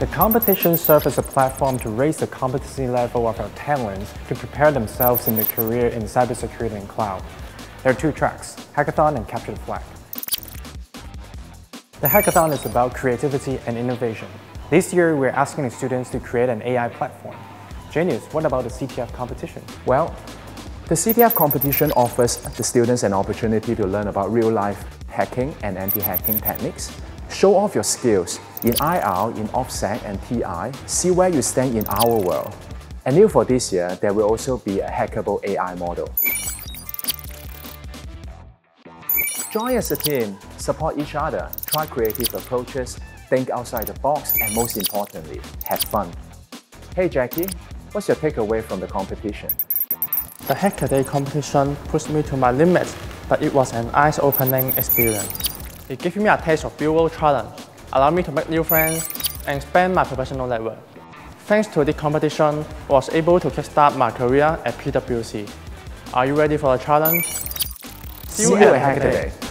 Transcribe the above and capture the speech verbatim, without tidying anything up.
The competition serves as a platform to raise the competency level of our talents to prepare themselves in their career in cybersecurity and cloud. There are two tracks, Hackathon and Capture the Flag. The Hackathon is about creativity and innovation. This year, we're asking the students to create an A I platform. Genius, what about the C T F competition? Well, the C T F competition offers the students an opportunity to learn about real-life hacking and anti-hacking techniques. Show off your skills in I R, in OpSec and T I. See where you stand in our world. And new for this year, there will also be a hackable A I model. Join as a team, support each other, try creative approaches, think outside the box, and most importantly, have fun. Hey Jackie, what's your takeaway from the competition? The Hack A Day competition pushed me to my limits, but it was an eye-opening experience. It gave me a taste of real-world challenge, allowed me to make new friends, and expand my professional network. Thanks to the competition, I was able to kickstart my career at P W C. Are you ready for the challenge? See you at Hack A Day!